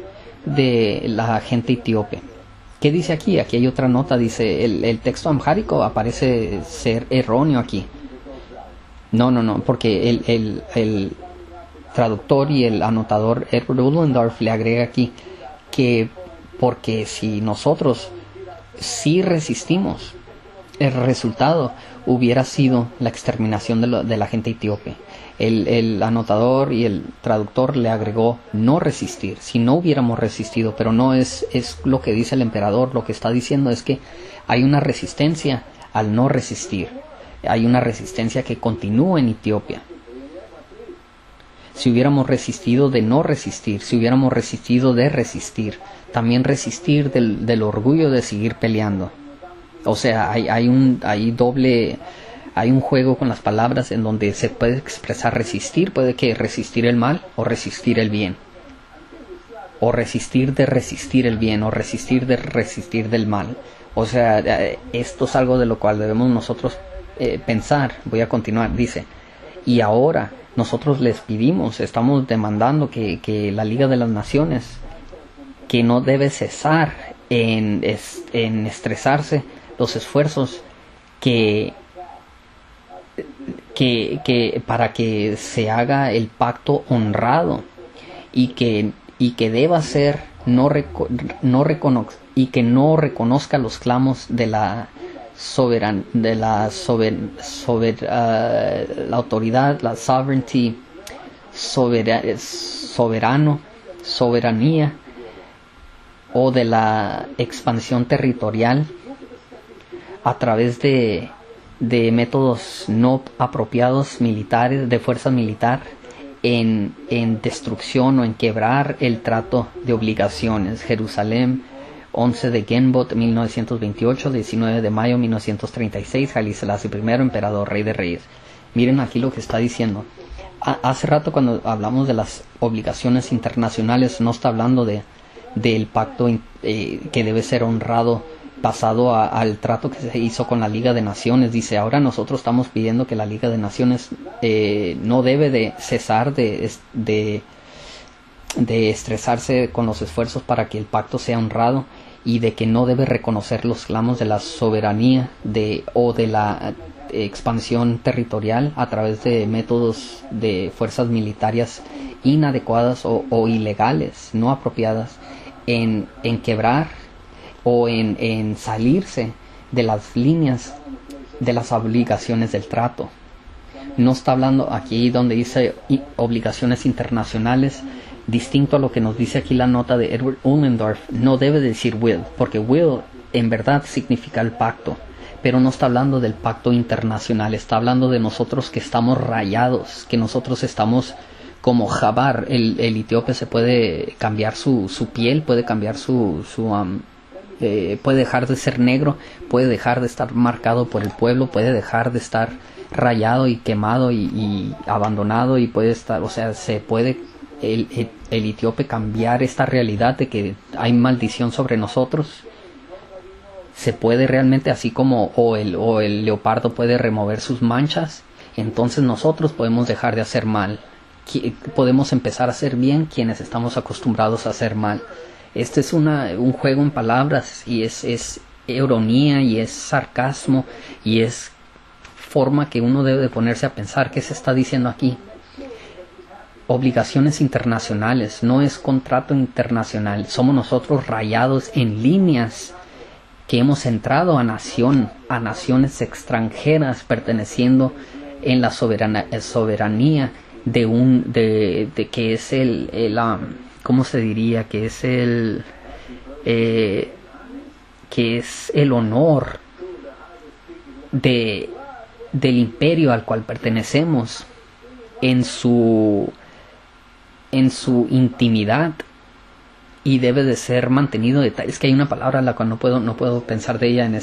de la gente etíope. ¿Qué dice aquí? Aquí hay otra nota, dice el texto amhárico aparece ser erróneo aquí. No, porque el traductor y el anotador Edward Ullendorff le agrega aquí que porque si nosotros sí resistimos, el resultado hubiera sido la exterminación de la gente etíope. El anotador y el traductor le agregó no resistir, si no hubiéramos resistido, pero no es lo que dice el emperador. Lo que está diciendo es que hay una resistencia al no resistir, hay una resistencia que continúa en Etiopía. Si hubiéramos resistido de no resistir, si hubiéramos resistido de resistir, también resistir del orgullo de seguir peleando. O sea, hay un juego con las palabras en donde se puede expresar resistir, puede que resistir el mal o resistir el bien, o resistir de resistir el bien, o resistir de resistir del mal. O sea, esto es algo de lo cual debemos nosotros pensar. Voy a continuar, dice: y ahora nosotros les pedimos, estamos demandando que la Liga de las Naciones, que no debe cesar en estresarse los esfuerzos que para que se haga el pacto honrado, y que deba ser no reconozca los clamores de la autoridad, la sovereignty, soberanía, o de la expansión territorial a través de métodos no apropiados militares, de fuerza militar, en destrucción o en quebrar el trato de obligaciones. Jerusalén, 11 de Genbot 1928, 19 de mayo 1936, Haile Selassie I, emperador, rey de reyes. Miren aquí lo que está diciendo. Hace rato, cuando hablamos de las obligaciones internacionales, no está hablando del pacto que debe ser honrado, pasado al trato que se hizo con la Liga de Naciones. Dice: ahora nosotros estamos pidiendo que la Liga de Naciones no debe de cesar de estresarse con los esfuerzos para que el pacto sea honrado, y de que no debe reconocer los clamores de la soberanía o de la expansión territorial a través de métodos de fuerzas militares inadecuadas o ilegales, no apropiadas, en quebrar o en salirse de las líneas de las obligaciones del trato. No está hablando aquí, donde dice obligaciones internacionales, distinto a lo que nos dice aquí la nota de Edward Ullendorff. No debe decir will, porque will en verdad significa el pacto, pero no está hablando del pacto internacional. Está hablando de nosotros, que estamos rayados, que nosotros estamos como Jabar. El etíope se puede cambiar su piel, puede cambiar puede dejar de ser negro, puede dejar de estar marcado por el pueblo, puede dejar de estar rayado y quemado y abandonado, y puede estar, o sea, se puede el etíope cambiar esta realidad de que hay maldición sobre nosotros. Se puede realmente, así como el leopardo puede remover sus manchas, entonces nosotros podemos dejar de hacer mal, podemos empezar a hacer bien quienes estamos acostumbrados a hacer mal. Este es un juego en palabras, y es ironía, y es sarcasmo, y es forma que uno debe de ponerse a pensar qué se está diciendo aquí. Obligaciones internacionales, no es contrato internacional. Somos nosotros rayados en líneas que hemos entrado a naciones extranjeras, perteneciendo en la soberanía que es ¿cómo se diría? Que es el honor del imperio al cual pertenecemos en su intimidad, y debe de ser mantenido. Es que hay una palabra a la cual no puedo pensar de ella en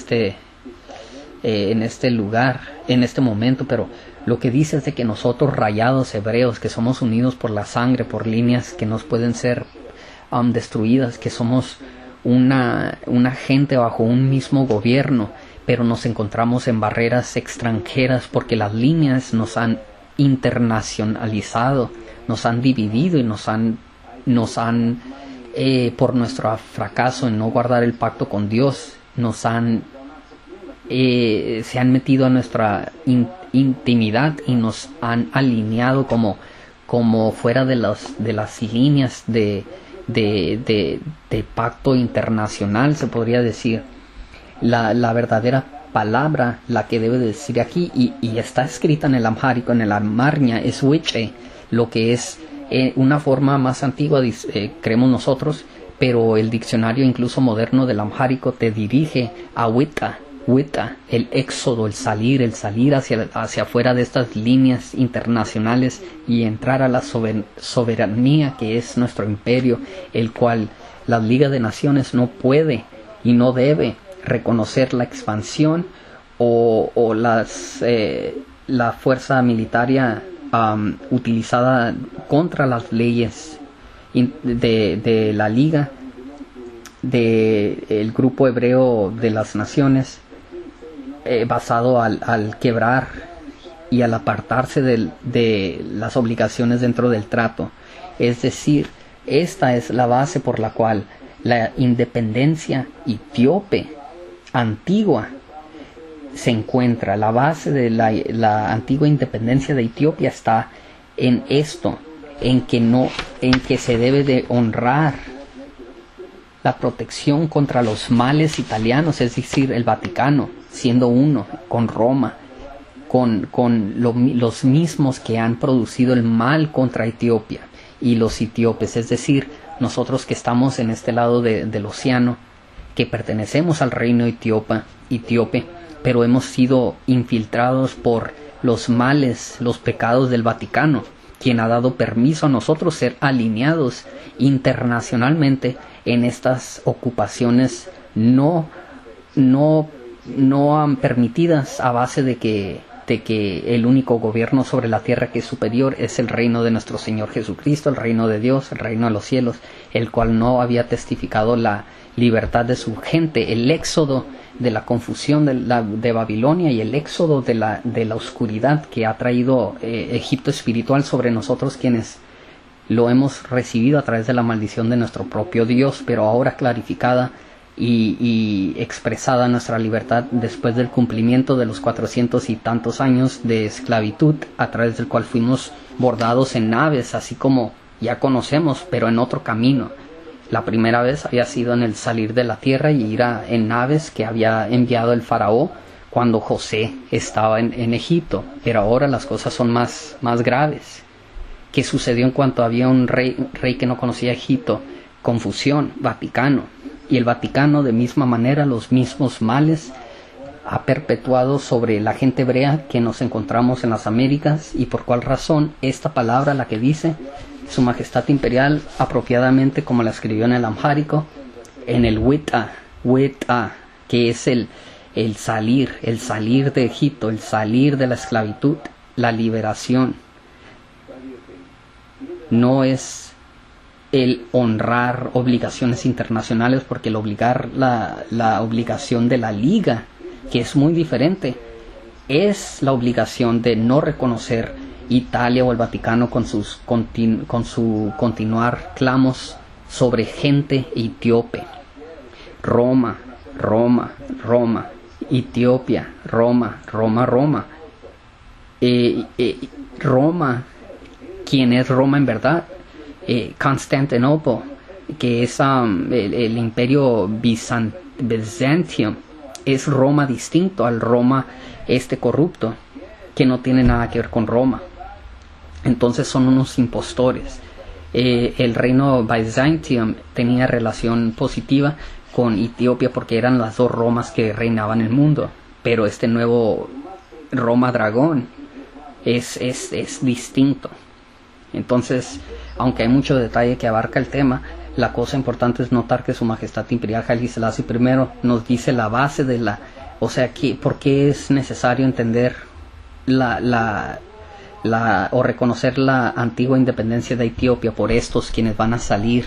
este lugar, en este momento, pero lo que dice es de que nosotros, rayados hebreos, que somos unidos por la sangre, por líneas que nos pueden ser destruidas, que somos una gente bajo un mismo gobierno, pero nos encontramos en barreras extranjeras porque las líneas nos han internacionalizado, nos han dividido y nos han por nuestro fracaso en no guardar el pacto con Dios, se han metido a nuestra intimidad y nos han alineado como fuera de las líneas de pacto internacional, se podría decir. La verdadera palabra, la que debe decir aquí, y está escrita en el amhárico, en el amarña, es wiche, lo que es una forma más antigua, creemos nosotros, pero el diccionario incluso moderno del amhárico te dirige a wita, el éxodo, el salir hacia afuera de estas líneas internacionales y entrar a la soberanía que es nuestro imperio, el cual la Liga de Naciones no puede y no debe reconocer la expansión o la fuerza militar utilizada contra las leyes de la Liga, del grupo hebreo de las naciones, basado al quebrar y al apartarse de las obligaciones dentro del trato. Es decir, esta es la base por la cual la independencia etíope antigua se encuentra. La base de la antigua independencia de Etiopía está en esto, en que se debe de honrar la protección contra los males italianos, es decir, el Vaticano, siendo uno con Roma, con los mismos que han producido el mal contra Etiopía y los etíopes, es decir, nosotros que estamos en este lado del océano, que pertenecemos al reino etíope, pero hemos sido infiltrados por los males, los pecados del Vaticano, quien ha dado permiso a nosotros ser alineados internacionalmente en estas ocupaciones no permitidas, a base de que el único gobierno sobre la tierra que es superior es el reino de nuestro Señor Jesucristo, el reino de Dios, el reino de los cielos, el cual no había testificado la libertad de su gente, el éxodo de la confusión de Babilonia y el éxodo de la oscuridad que ha traído Egipto espiritual sobre nosotros, quienes lo hemos recibido a través de la maldición de nuestro propio Dios, pero ahora clarificada y expresada nuestra libertad después del cumplimiento de los 400 y tantos años de esclavitud, a través del cual fuimos bordados en naves, así como ya conocemos, pero en otro camino. La primera vez había sido en el salir de la tierra y ir en naves que había enviado el faraón cuando José estaba en Egipto. Pero ahora las cosas son más graves. ¿Qué sucedió en cuanto había un rey que no conocía Egipto? Confusión, Vaticano. Y el Vaticano, de misma manera, los mismos males ha perpetuado sobre la gente hebrea que nos encontramos en las Américas. ¿Y por cuál razón? Esta palabra, la que dice Su Majestad Imperial, apropiadamente como la escribió en el amhárico, en el wita, que es el salir de Egipto, el salir de la esclavitud, la liberación. No es el honrar obligaciones internacionales, porque el obligar la obligación de la Liga, que es muy diferente, es la obligación de no reconocer Italia o el Vaticano con su continuar clamos sobre gente etíope. Roma, Etiopía, Roma. Roma, ¿quién es Roma en verdad? Constantinopla, que es el imperio bizantino, es Roma distinto al Roma corrupto, que no tiene nada que ver con Roma. Entonces son unos impostores. El reino Byzantium tenía relación positiva con Etiopía porque eran las dos Romas que reinaban el mundo, pero este nuevo Roma dragón es distinto. Entonces, aunque hay mucho detalle que abarca el tema, la cosa importante es notar que Su Majestad Imperial Haile Selassie I nos dice la base de la... O sea, ¿por qué es necesario entender o reconocer la antigua independencia de Etiopía por estos quienes van a salir,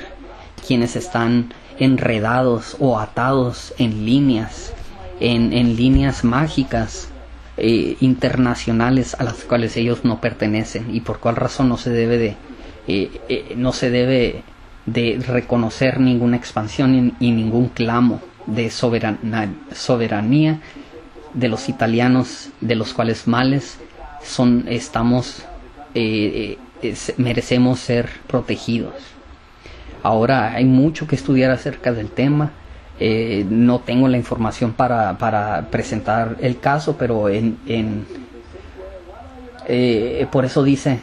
quienes están enredados o atados en líneas, en líneas mágicas internacionales a las cuales ellos no pertenecen, y por cuál razón no se debe de reconocer ninguna expansión y ningún clamo de soberanía de los italianos, de los cuales males merecemos ser protegidos. Ahora hay mucho que estudiar acerca del tema. No tengo la información para presentar el caso, pero por eso dice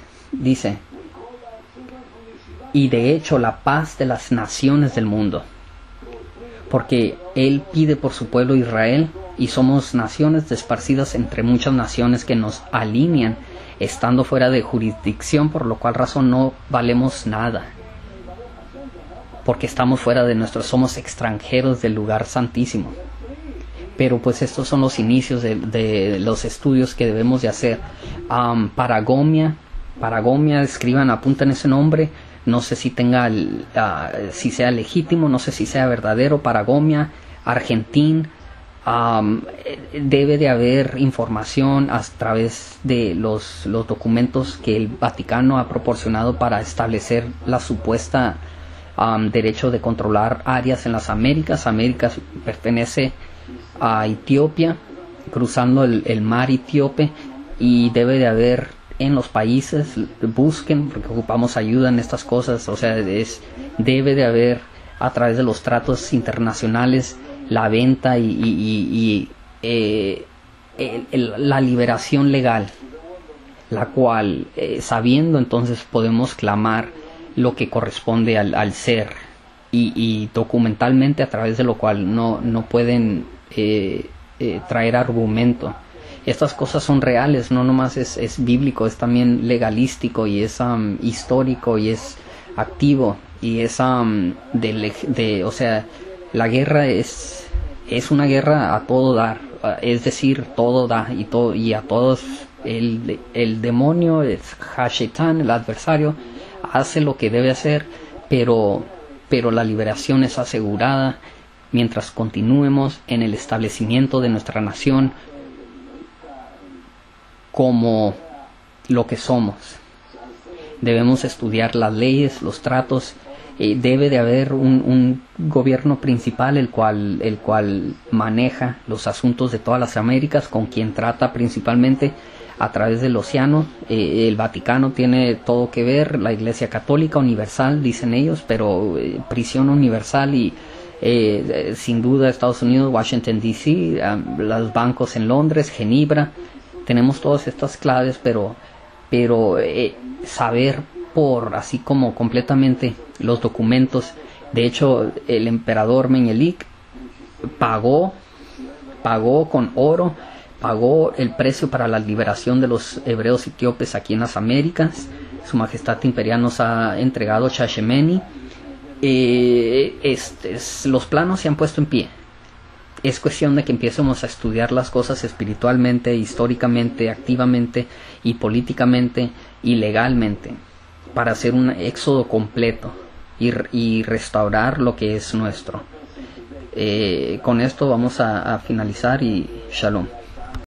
y de hecho la paz de las naciones del mundo, porque él pide por su pueblo Israel, y somos naciones desparcidas entre muchas naciones que nos alinean, estando fuera de jurisdicción, por lo cual razón no valemos nada, porque estamos fuera de somos extranjeros del lugar santísimo. Pero pues estos son los inicios de los estudios que debemos de hacer. Paragomia, escriban, apunten ese nombre, no sé si si sea legítimo, no sé si sea verdadero. Paragomia, Argentina. Debe de haber información a través de los documentos que el Vaticano ha proporcionado para establecer la supuesta derecho de controlar áreas en las Américas. Américas pertenece a Etiopía, cruzando el mar etíope, y debe de haber en los países, busquen, porque ocupamos ayuda en estas cosas. O sea, debe de haber a través de los tratos internacionales la venta y la liberación legal, la cual sabiendo, entonces podemos clamar lo que corresponde al ser, y documentalmente, a través de lo cual no pueden traer argumento. Estas cosas son reales, no nomás es bíblico, es también legalístico, y es histórico, y es activo, y es o sea, la guerra es una guerra a todo dar, es decir, todo da, y a todos el demonio, el Hashetán, el adversario, hace lo que debe hacer, pero la liberación es asegurada mientras continuemos en el establecimiento de nuestra nación como lo que somos. Debemos estudiar las leyes, los tratos. Debe de haber un gobierno principal el cual maneja los asuntos de todas las Américas, con quien trata principalmente a través del océano. El Vaticano tiene todo que ver, la Iglesia Católica Universal dicen ellos, pero prisión universal, y sin duda Estados Unidos, Washington DC, los bancos en Londres, Ginebra. Tenemos todas estas claves, pero saber así como completamente los documentos. De hecho, el emperador Menelik pagó con oro, pagó el precio para la liberación de los hebreos etíopes aquí en las Américas. Su Majestad Imperial nos ha entregado Chashemeni. Los planos se han puesto en pie. Es cuestión de que empecemos a estudiar las cosas espiritualmente, históricamente, activamente, y políticamente, y legalmente, para hacer un éxodo completo y restaurar lo que es nuestro. Con esto vamos a finalizar, y Shalom.